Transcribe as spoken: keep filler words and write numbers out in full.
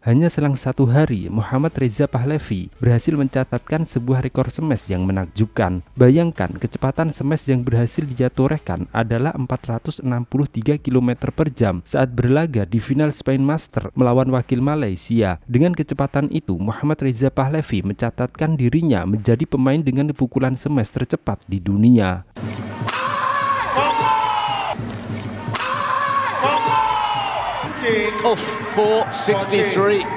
Hanya selang satu hari, Muhammad Reza Pahlevi berhasil mencatatkan sebuah rekor smash yang menakjubkan. Bayangkan, kecepatan smash yang berhasil dia torehkan adalah empat ratus enam puluh tiga kilometer per jam saat berlaga di final Spain Master melawan wakil Malaysia. Dengan kecepatan itu, Muhammad Reza Pahlevi mencatatkan dirinya menjadi pemain dengan pukulan smash tercepat di dunia. Off four sixty-three.